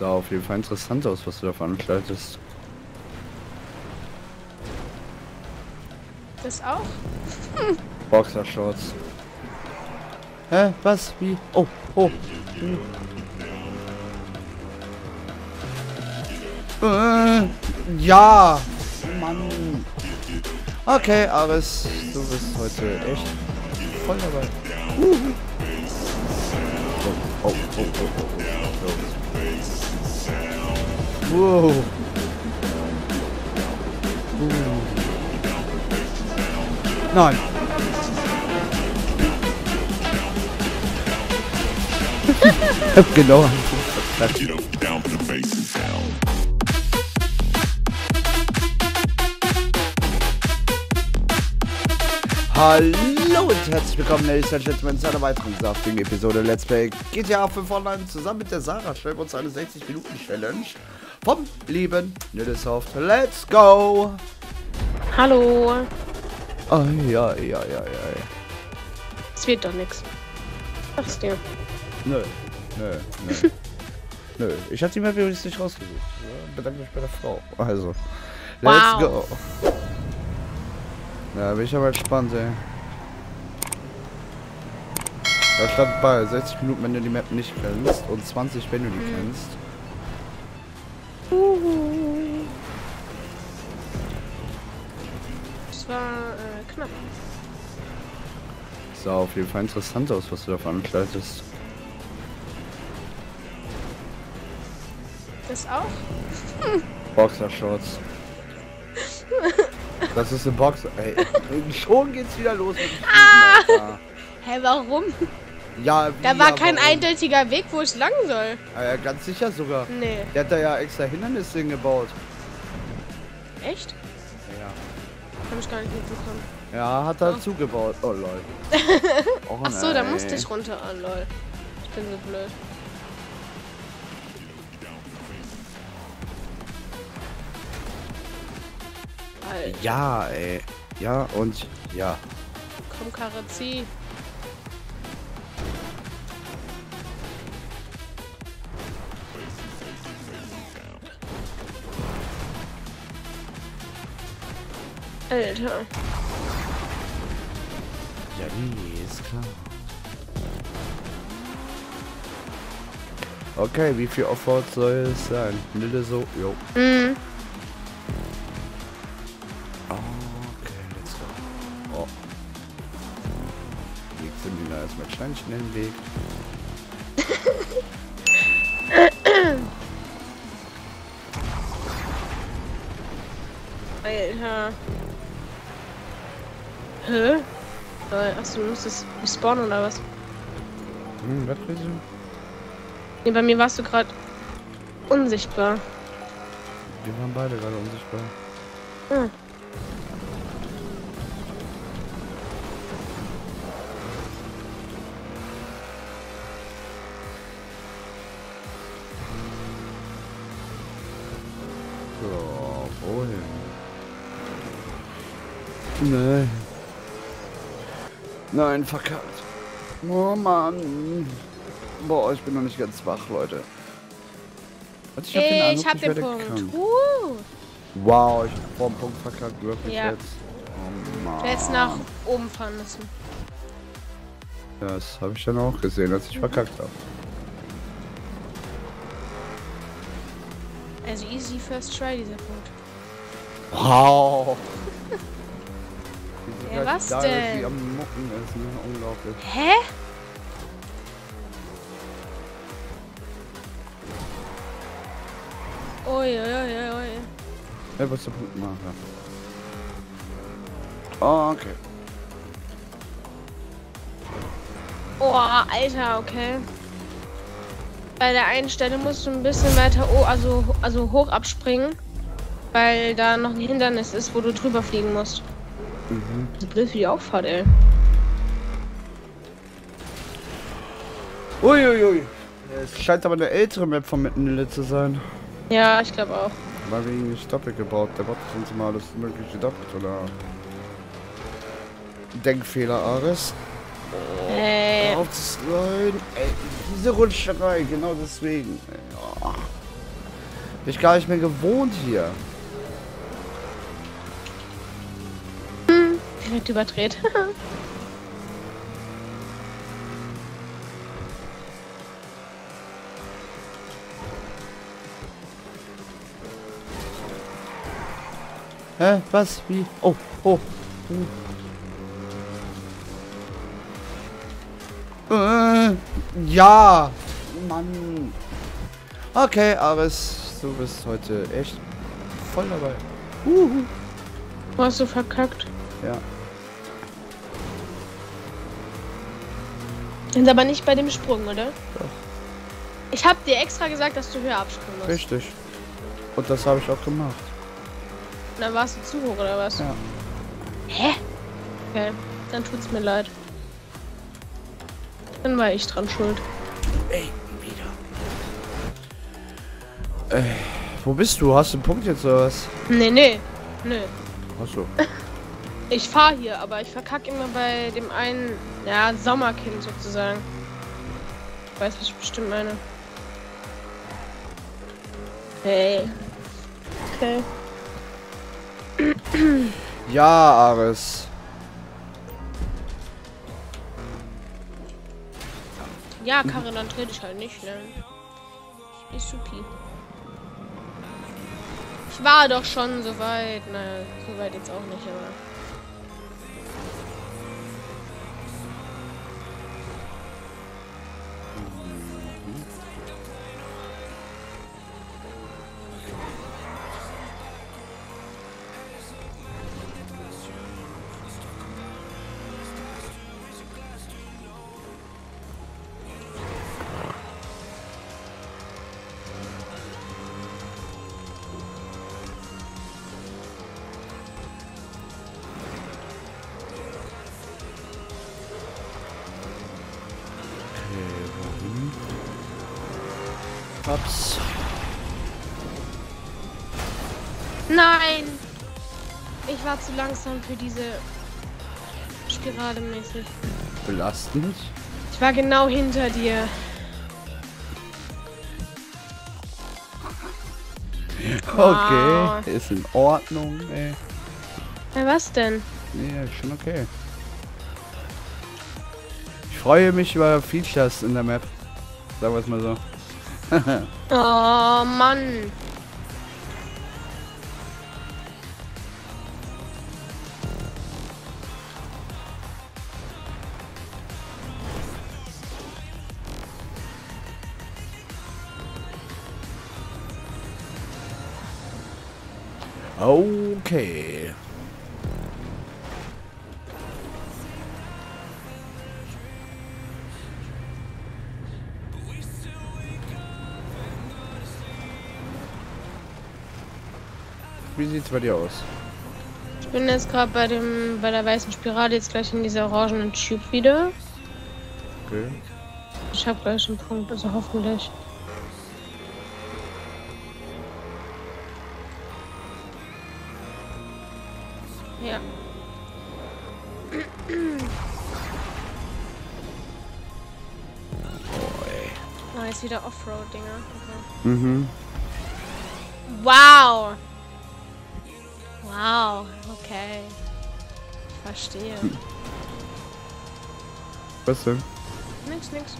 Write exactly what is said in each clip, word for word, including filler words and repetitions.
sah auf jeden Fall interessant aus, was du da veranstaltest. Das auch? Hm. Boxershorts. Hä? Was? Wie? Oh, oh. Hm. Äh, ja! Mann! Okay, Ares, du bist heute echt voll dabei. Uh. Oh, oh, oh, oh, oh, oh. Wow. Uh. Nein! Ich hab genau einen Fuß verkratzt. Hallo und herzlich willkommen, ladies and gentlemen, zu einer weiteren saftigen Episode Let's Play G T A fünf Online. Zusammen mit der Sarah stellen wir uns eine sechzig Minuten Challenge vom lieben Nillesoft. Let's go! Hallo! Ah, ja, ja, ja, ja. Es wird doch nichts. Sag's dir. Nö, nö, nö. Nö, ich hatte die Map übrigens nicht rausgesucht. Bedanke mich bei der Frau. Also, let's go! Ja, bin ich aber gespannt, ey. Da stand bei sechzig Minuten, wenn du die Map nicht kennst und zwanzig, wenn du die mhm. kennst. Uhu. Das war äh, knapp. Sah auf jeden Fall interessant aus, was du da veranstaltest. Das auch? Hm. Boxershorts. Das ist eine Box. Ey, schon geht's wieder los. Mit ah! Hä, warum? Ja, wie, da war kein warum? eindeutiger Weg, wo ich lang soll. Ah, ja, ganz sicher sogar. Nee. Der hat da ja extra Hindernisse hingebaut. Echt? Ja. Hab ich gar nicht mitbekommen. Ja, hat er oh. zugebaut. Oh, lol. Oh, ach so, da musste ich runter. Oh, lol. Ich bin so blöd. Ja, ey. Ja und ja. Komm, Karre, zieh. Alter. Ja, nee, ist klar. Okay, wie viel Offroad soll es sein? Nille so, jo. Mhm. Ganz schnell im Weg. Alter. Hä? Achso, du musstest spawnen oder was? Hm, was willst du? Nee, bei mir warst du gerade unsichtbar. Wir waren beide gerade unsichtbar. Ah. Nein. Nein, verkackt. Oh Mann. Boah, ich bin noch nicht ganz wach, Leute. Ich hab Ey, den, Eindruck, ich hab ich den Punkt. Uh. Wow, ich hab vom Punkt verkackt, wirklich ja. jetzt. Oh Mann. Ich hätte nach oben fahren müssen. Das habe ich dann auch gesehen, als ich mhm. verkackt habe. Also easy first try, dieser Punkt. Wow. Ja, was da denn? Ist, wie am Mucken ist, ne? Unglaublich. Hä? Oi, oi, oi, oi. Ja, was der Punkt machen. Oh, okay. Oh, Alter, okay. Bei der einen Stelle musst du ein bisschen weiter, oh, also, also hoch abspringen, weil da noch ein Hindernis ist, wo du drüber fliegen musst. Mhm. So blöd wie die Auffahrt, ey. Uiuiui. Ui, ui. Es scheint aber eine ältere Map von Nille zu sein. Ja, ich glaube auch. Weil wir ihn nicht doppelt gebaut. Der Bot hat uns mal alles mögliche doppelt, oder? Denkfehler, Ares. Oh, hey. Auf das Lein. Ey, diese Rutscherei, genau deswegen. Ey, oh. Bin ich gar nicht mehr gewohnt hier. Hm, direkt überdreht. Hä? Was? Wie? Oh, oh. Hm. Ja! Mann! Okay, Ares, du bist heute echt voll dabei. Uhu. Du hast so verkackt. Ja. Sind aber nicht bei dem Sprung, oder? Doch. Ich hab dir extra gesagt, dass du höher abspringen musst. Richtig. Und das habe ich auch gemacht. Und dann warst du zu hoch, oder was? Ja. Hä? Okay, dann tut's mir leid. Dann war ich dran schuld. Ey, wieder. Ey, wo bist du? Hast du einen Punkt jetzt oder was? Nee, nee. Nee. Achso. Ich fahr hier, aber ich verkacke immer bei dem einen, ja, Sommerkind sozusagen. Ich weiß, was ich bestimmt meine. Hey. Okay. Ja, Ares. Ja, Karin, dann dreh dich halt nicht, ne? Ist supi. Ich war doch schon so weit. Naja, so weit jetzt auch nicht, aber... Ups. Nein! Ich war zu langsam für diese Spirale mäßig. Belastend? Ich war genau hinter dir. Wow. Okay, ist in Ordnung, ey. Na, was denn? Ja, schon okay. Ich freue mich über Features in der Map. Sagen wir es mal so. Oh Mann! Okay. Wie sieht's bei dir aus? Ich bin jetzt gerade bei dem bei der weißen Spirale, jetzt gleich in dieser orangenen Tube wieder. Okay. Ich habe gleich einen Punkt, also hoffentlich. Ja. Oh, ey. Oh, jetzt wieder Offroad-Dinger. Okay. Mhm. Wow! Wow, okay. Verstehe. Was denn? Nix, nix.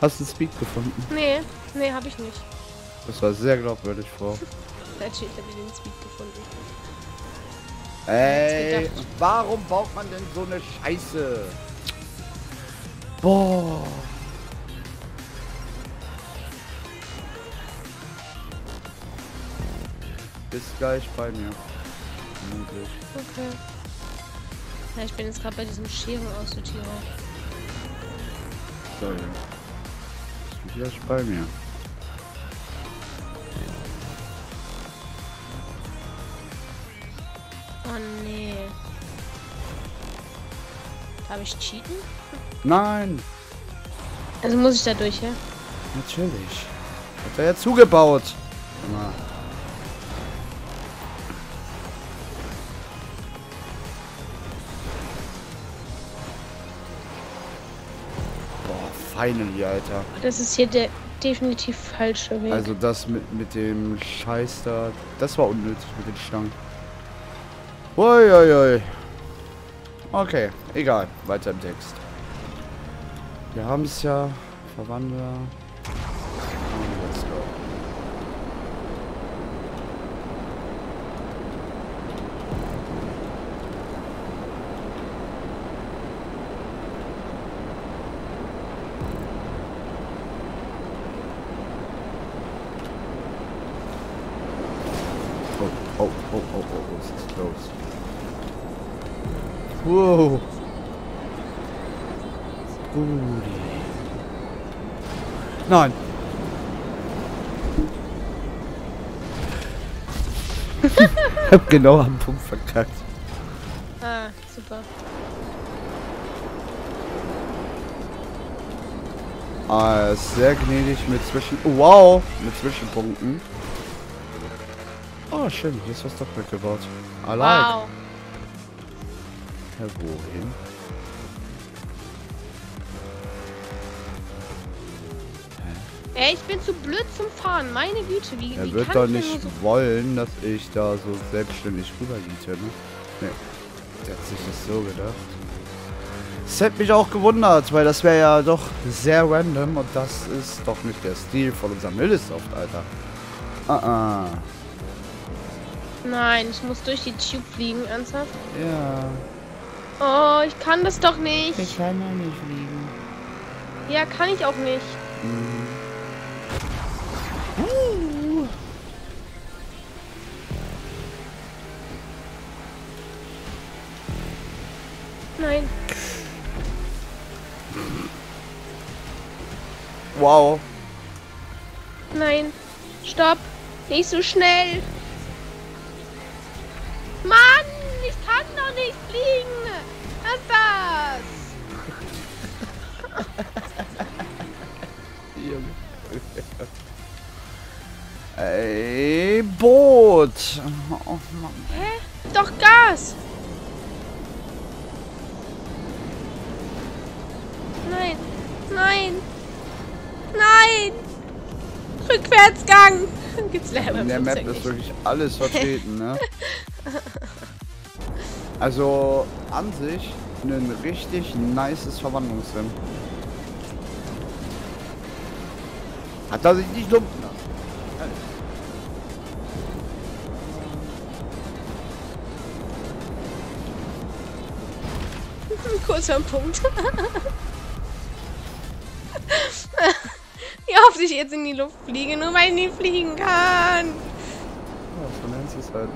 Hast du Speed gefunden? Nee, nee, hab ich nicht. Das war sehr glaubwürdig, Frau. Vielleicht steht, hab ich den Speed gefunden. Ey, warum baut man denn so eine Scheiße? Boah. Ist gleich bei mir. Möglich. Okay. Ja, ich bin jetzt gerade bei diesem Scheren aussortieren. So, ja. Ist gleich bei mir. Oh nee. Darf ich cheaten? Nein! Also muss ich da durch, ja? Natürlich. Hat er ja zugebaut. Na. Alter. Das ist hier der definitiv falsche Weg. Also das mit, mit dem Scheiß da, das war unnötig mit den Stangen. Uiuiui. Okay, egal. Weiter im Text. Wir haben es ja. Verwandler. Let's go. Oh, oh, oh, oh, oh, was ist los? Wow. Gut. Nein. Ich hab genau am Punkt verkackt. Ah, super. Ah, er ist sehr gnädig mit Zwischen... Oh, wow! Mit Zwischenpunkten. Oh, schön, hier ist was doppelt gebaut. Allein. Wow. Ja, wohin? Ey, ich bin zu blöd zum Fahren, meine Güte. Wie, er wie wird doch nicht so wollen, dass ich da so selbstständig rübergehe, ne? Nee, der hat sich das so gedacht. Das hätte mich auch gewundert, weil das wäre ja doch sehr random und das ist doch nicht der Stil von unserem Nillesoft, Alter. Ah, ah. Nein, ich muss durch die Tube fliegen, ernsthaft? Ja. Oh, ich kann das doch nicht. Ich kann ja nicht fliegen. Ja, kann ich auch nicht. Mhm. Uh. Nein. Wow. Nein. Stopp. Nicht so schnell. Mann, ich kann doch nicht fliegen. Was ist das? Ey, Boot! Oh, Mann. Hä? Doch Gas! Nein! Nein! Nein! Rückwärtsgang! Gibt's leider in der Map ist wirklich alles vertreten, ne? Also an sich ein richtig nices Verwandlungssim. Hat er sich nicht lumpen lassen. Kurz am Punkt. Ich hoffe, dass ich jetzt in die Luft fliege, nur weil ich nie fliegen kann. Ja, so lernst du es halt.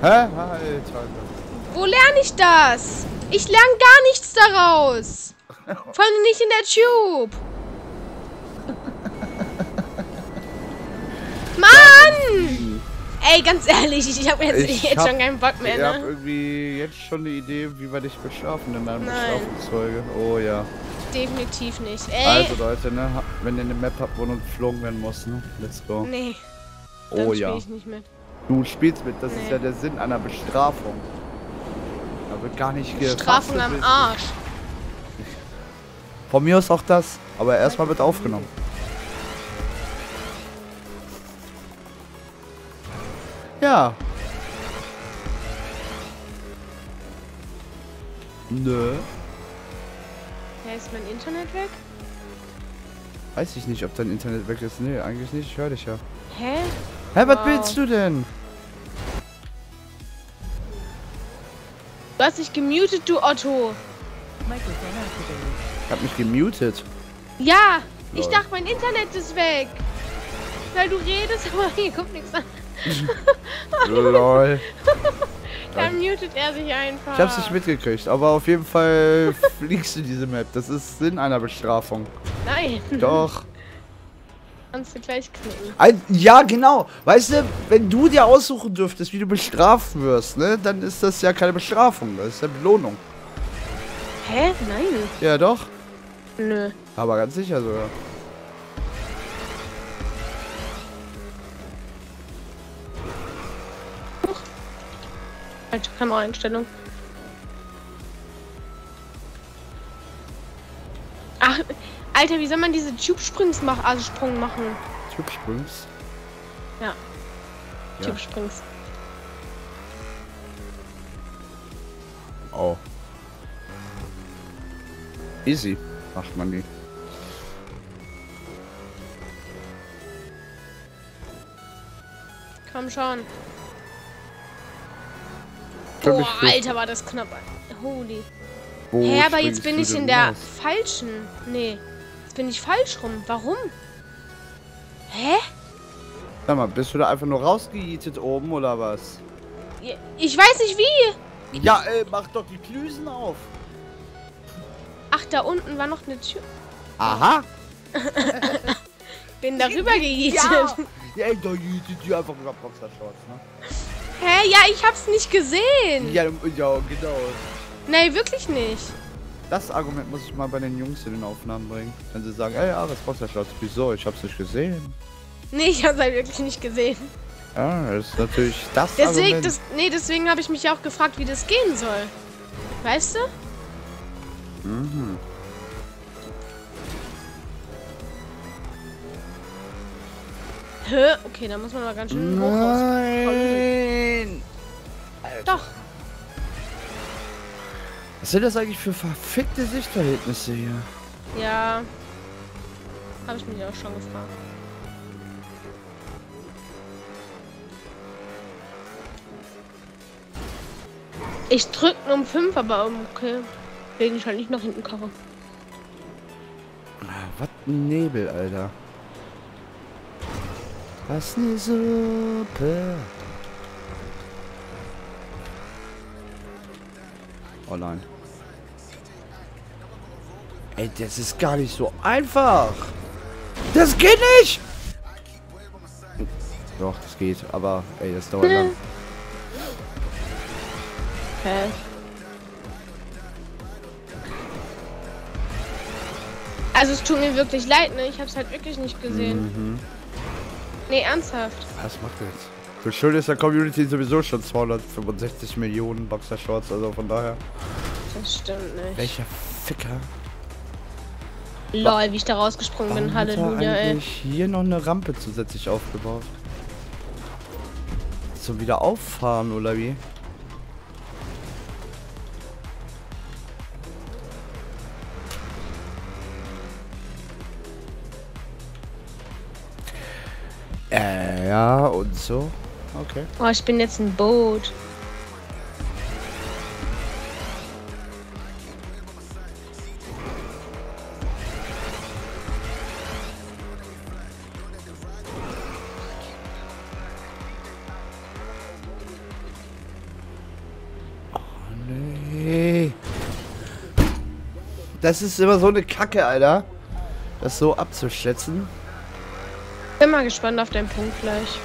Hä? Alter. Wo lerne ich das? Ich lerne gar nichts daraus. Vor allem nicht in der Tube. Mann! Ey, ganz ehrlich, ich habe jetzt, ich jetzt hab, schon keinen Bock mehr, ne? Ich habe irgendwie jetzt schon eine Idee, wie wir dich bestrafen in deiner Bestrafungsfolge. Oh ja. Definitiv nicht, ey. Also Leute, ne? Wenn ihr eine Map habt, wo nun geflogen werden muss, ne? Let's go. Nee. Oh ja. Spiel ich nicht mit. Du spielst mit, das nee. Ist ja der Sinn einer Bestrafung. Da wird gar nicht gefasst. Bestrafung am Arsch. Von mir aus auch das, aber erstmal wird aufgenommen. Ja. Nö. Ja, ist mein Internet weg? Weiß ich nicht, ob dein Internet weg ist. Nee, eigentlich nicht. Ich höre dich ja. Hä? Hä, wow. Was willst du denn? Du hast dich gemutet, du Otto. Ich hab mich gemutet. Ja, ich Lol. dachte, mein Internet ist weg. Weil du redest, aber hier kommt nichts an. Lol. Dann mutet er sich einfach. Ich hab's nicht mitgekriegt, aber auf jeden Fall fliegst du diese Map. Das ist Sinn einer Bestrafung. Nein. Doch. Kannst du gleich klicken. Ein, ja, genau. Weißt du, wenn du dir aussuchen dürftest, wie du bestraft wirst, ne, dann ist das ja keine Bestrafung, das ist ja Belohnung. Hä? Nein. Ja, doch. Nö. Aber ganz sicher sogar. Falsche Kameraeinstellung. Ach, Alter, wie soll man diese Tube-Springs machen? Also Sprung machen. Tube-Springs? Ja. ja. Tube-Springs. Oh. Easy macht man die. Komm schon. Boah, Alter, war das knapp. Holy. Wo Hä, aber jetzt bin ich in der raus? falschen. Nee. Jetzt bin ich falsch rum. Warum? Hä? Sag mal, bist du da einfach nur rausgejietet oben oder was? Ich weiß nicht wie. Ja, ey, mach doch die Klüsen auf. Ach, da unten war noch eine Tür. Aha. Bin darüber gejietet. Ja, ja ey, da jietet die einfach über Boxershorts, ne? Hä? Ja, ich hab's nicht gesehen. Ja, ja, genau. Nein, wirklich nicht. Das Argument muss ich mal bei den Jungs in den Aufnahmen bringen. Wenn sie sagen, ey, Ares, Boxershorts, wieso? Ich hab's nicht gesehen. Nee, ich hab's halt wirklich nicht gesehen. Ja, das ist natürlich das deswegen, Argument. Das, nee, deswegen habe ich mich ja auch gefragt, wie das gehen soll. Weißt du? Mhm. Hä? Okay, da muss man aber ganz schön hoch raus. Doch. Was sind das eigentlich für verfickte Sichtverhältnisse hier? Ja. Habe ich mich auch schon gefragt. Ich drücke nur um fünf, aber okay. Wegen ich halt nicht nach hinten koche. Was ein Nebel, Alter. Was eine Suppe. Oh nein. Ey, das ist gar nicht so einfach. Das geht nicht. Doch, das geht, aber ey, das dauert lang. Okay. Also es tut mir wirklich leid, ne? Ich hab's halt wirklich nicht gesehen. Mhm. Nee, ernsthaft. Was macht der jetzt? So schön ist der Community sowieso schon zweihundertfünfundsechzig Millionen Boxershorts, also von daher. Das stimmt nicht. Welcher Ficker? Lol, wie ich da rausgesprungen bin, Halleluja, ey. Hier noch eine Rampe zusätzlich aufgebaut. Zum wieder auffahren oder wie? Äh, ja, und so. Okay. Oh, ich bin jetzt ein Boot. Oh, nee. Das ist immer so eine Kacke, Alter. Das so abzuschätzen. Bin mal gespannt auf deinen Punkt gleich.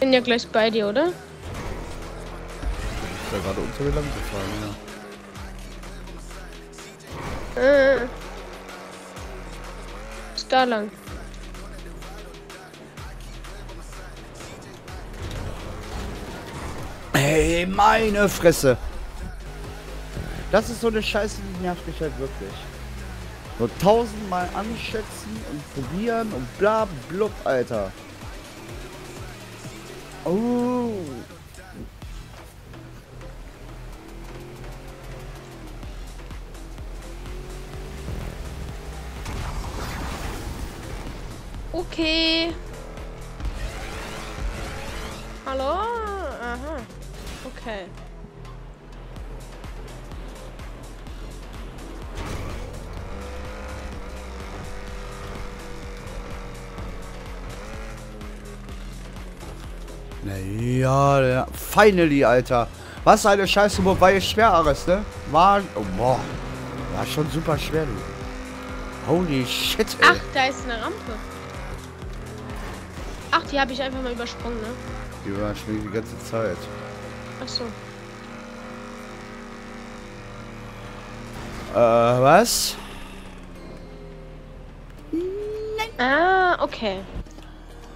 Bin ja gleich bei dir, oder? Du bist ja gerade unter die Lampe gefahren, ja. Äh. Ist da lang. Hey, meine Fresse! Das ist so eine Scheiße, die nervt mich halt wirklich. So tausendmal anschätzen und probieren und bla blub, Alter. Oh. Okay. Hallo? Aha. Okay. Ja, ja, finally, Alter. Was eine Scheiße, wobei es schwer, Ares, ne? War, oh, boah. War schon super schwer, du. Holy shit, ey. Ach, da ist eine Rampe. Ach, die habe ich einfach mal übersprungen, ne? Die überspringen die ganze Zeit. Ach so. Äh, was? Nein. Ah, okay.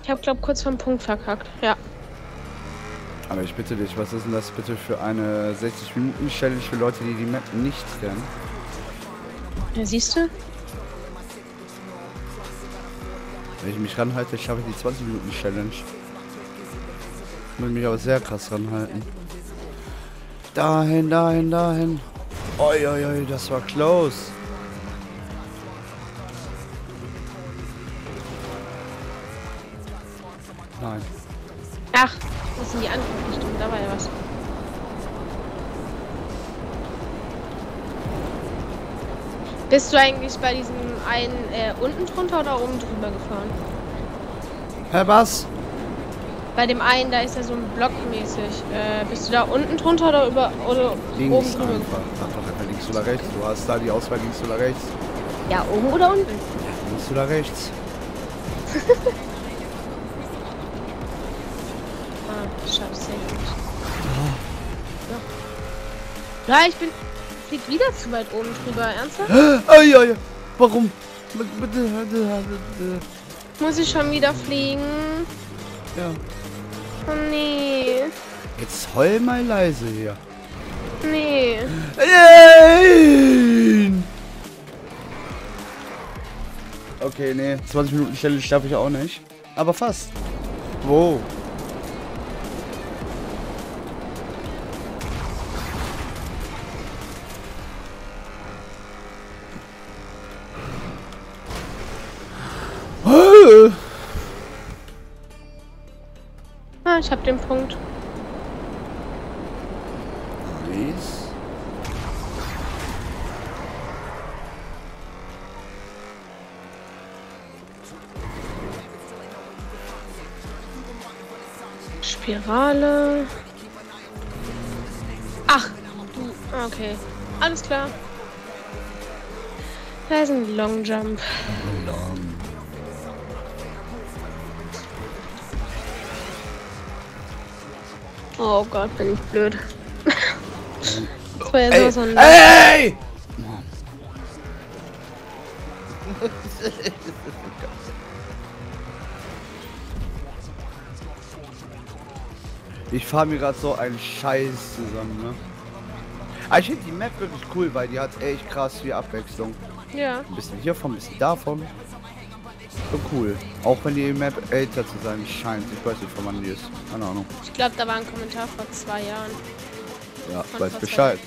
Ich habe, glaube kurz vom Punkt verkackt, ja. Aber ich bitte dich, was ist denn das bitte für eine sechzig Minuten Challenge für Leute, die die Map nicht kennen? Ja, siehst du? Wenn ich mich ranhalte, schaffe ich die zwanzig Minuten Challenge. Ich muss mich aber sehr krass ranhalten. Dahin, dahin, dahin. Oi, oi, oi, das war close. Nein. Ach, das sind die anderen Richtungen, da war ja was. Bist du eigentlich bei diesem einen äh, unten drunter oder oben drüber gefahren? Herr Bass? Bei dem einen, da ist ja so ein Block mäßig. Äh, bist du da unten drunter oder über oder links oben drüber? Einfach, einfach links oder rechts. Du hast da die Auswahl links oder rechts. Ja, oben oder unten? Ja, links oder rechts. Ah, ich schaff's sehr gut. Ja. Ja, ich bin... Fliegt wieder zu weit oben drüber, ernsthaft? Oh, ja, ja. Warum? Bitte, bitte, bitte. Muss ich schon wieder fliegen? Ja. Oh, nee. Jetzt heul mal leise hier. Nee. Nein. Okay, nee. zwanzig Minuten Stelle schaffe ich auch nicht. Aber fast. Wow. Ah, ich hab den Punkt. Nice. Spirale. Ach, du. Okay. Alles klar. Da ist ein Long Jump. Long. Oh Gott, bin ich blöd. Das war ja ey, so ein... Ey! Ich fahre mir gerade so einen Scheiß zusammen, ne? Aber ich finde die Map wirklich cool, weil die hat echt krass viel Abwechslung. Ja. Ein bisschen hiervon, ein bisschen davon. So cool. Auch wenn die Map älter zu sein scheint. Ich weiß nicht, von wann die ist. Keine Ahnung. Ich glaube, da war ein Kommentar vor zwei Jahren. Ja, von weiß Bescheid.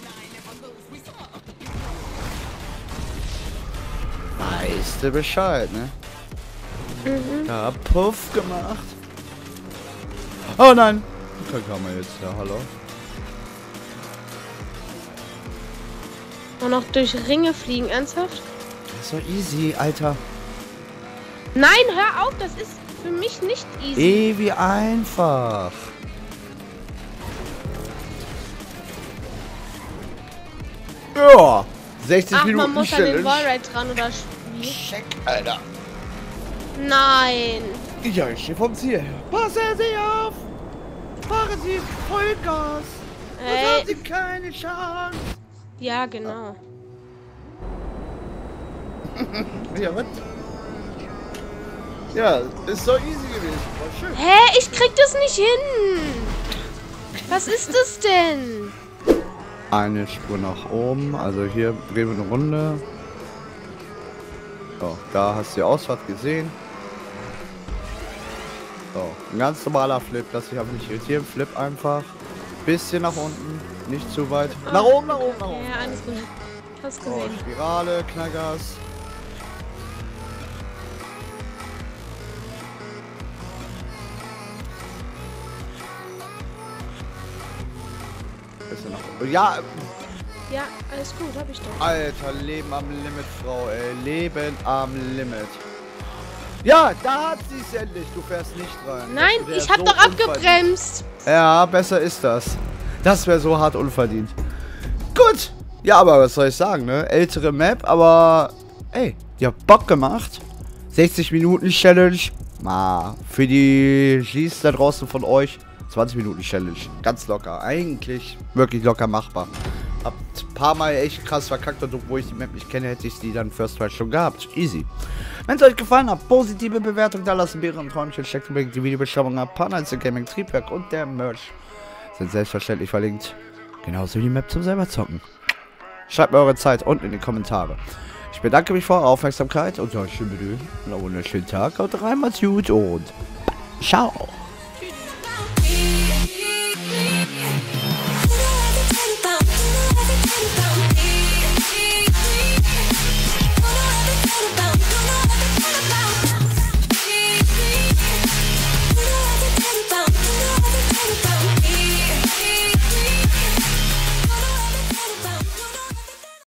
Weißt du Bescheid, ne? Mhm. Da hab Puff gemacht. Oh nein! Da kann man jetzt, ja, hallo. Und noch durch Ringe fliegen, ernsthaft? Das ist doch easy, Alter. Nein, hör auf, das ist für mich nicht easy. Ewig einfach. Ja, sechzig Ach, Minuten. Man muss an den Wallride dran oder wie? Check, Alter. Nein. Ja, ich stehe vom Ziel. Passen Sie auf. Fahren Sie Vollgas. Dann haben Sie keine Chance. Ja, genau. Ja, was? Ja, ist so easy gewesen. War schön. Hä? Ich krieg das nicht hin! Was ist das denn? Eine Spur nach oben, also hier drehen wir eine Runde. So, da hast du die Ausfahrt gesehen. So, ein ganz normaler Flip, lass dich aber nicht irritieren. Flip einfach. Bisschen nach unten, nicht zu weit. Oh, nach oben, nach oben, nach oben. Ja, alles gut. Hast gesehen. So, Spirale, Knallgas. Ja. Ja, alles gut, hab ich doch. Alter, Leben am Limit, Frau, ey. Leben am Limit. Ja, da hat sie es endlich. Du fährst nicht rein. Nein, ich hab so doch abgebremst. Ja, besser ist das. Das wäre so hart unverdient. Gut. Ja, aber was soll ich sagen, ne? Ältere Map, aber... Ey, ihr habt Bock gemacht. sechzig Minuten Challenge. Ma, für die G's da draußen von euch. zwanzig Minuten Challenge. Ganz locker. Eigentlich wirklich locker machbar. Hab ein paar Mal echt krass verkackt und obwohl ich die Map nicht kenne, hätte ich die dann First Try schon gehabt. Easy. Wenn es euch gefallen hat, positive Bewertung da lassen, Beeren und Träumchen, checkt unbedingt die Videobeschreibung ab. Partner zu Gaming, Triebwerk und der Merch sind selbstverständlich verlinkt. Genauso wie die Map zum selber zocken. Schreibt mir eure Zeit unten in die Kommentare. Ich Ich bedanke mich für eure Aufmerksamkeit und euch einen wunderschönen Tag. Haut rein, macht's gut und ciao.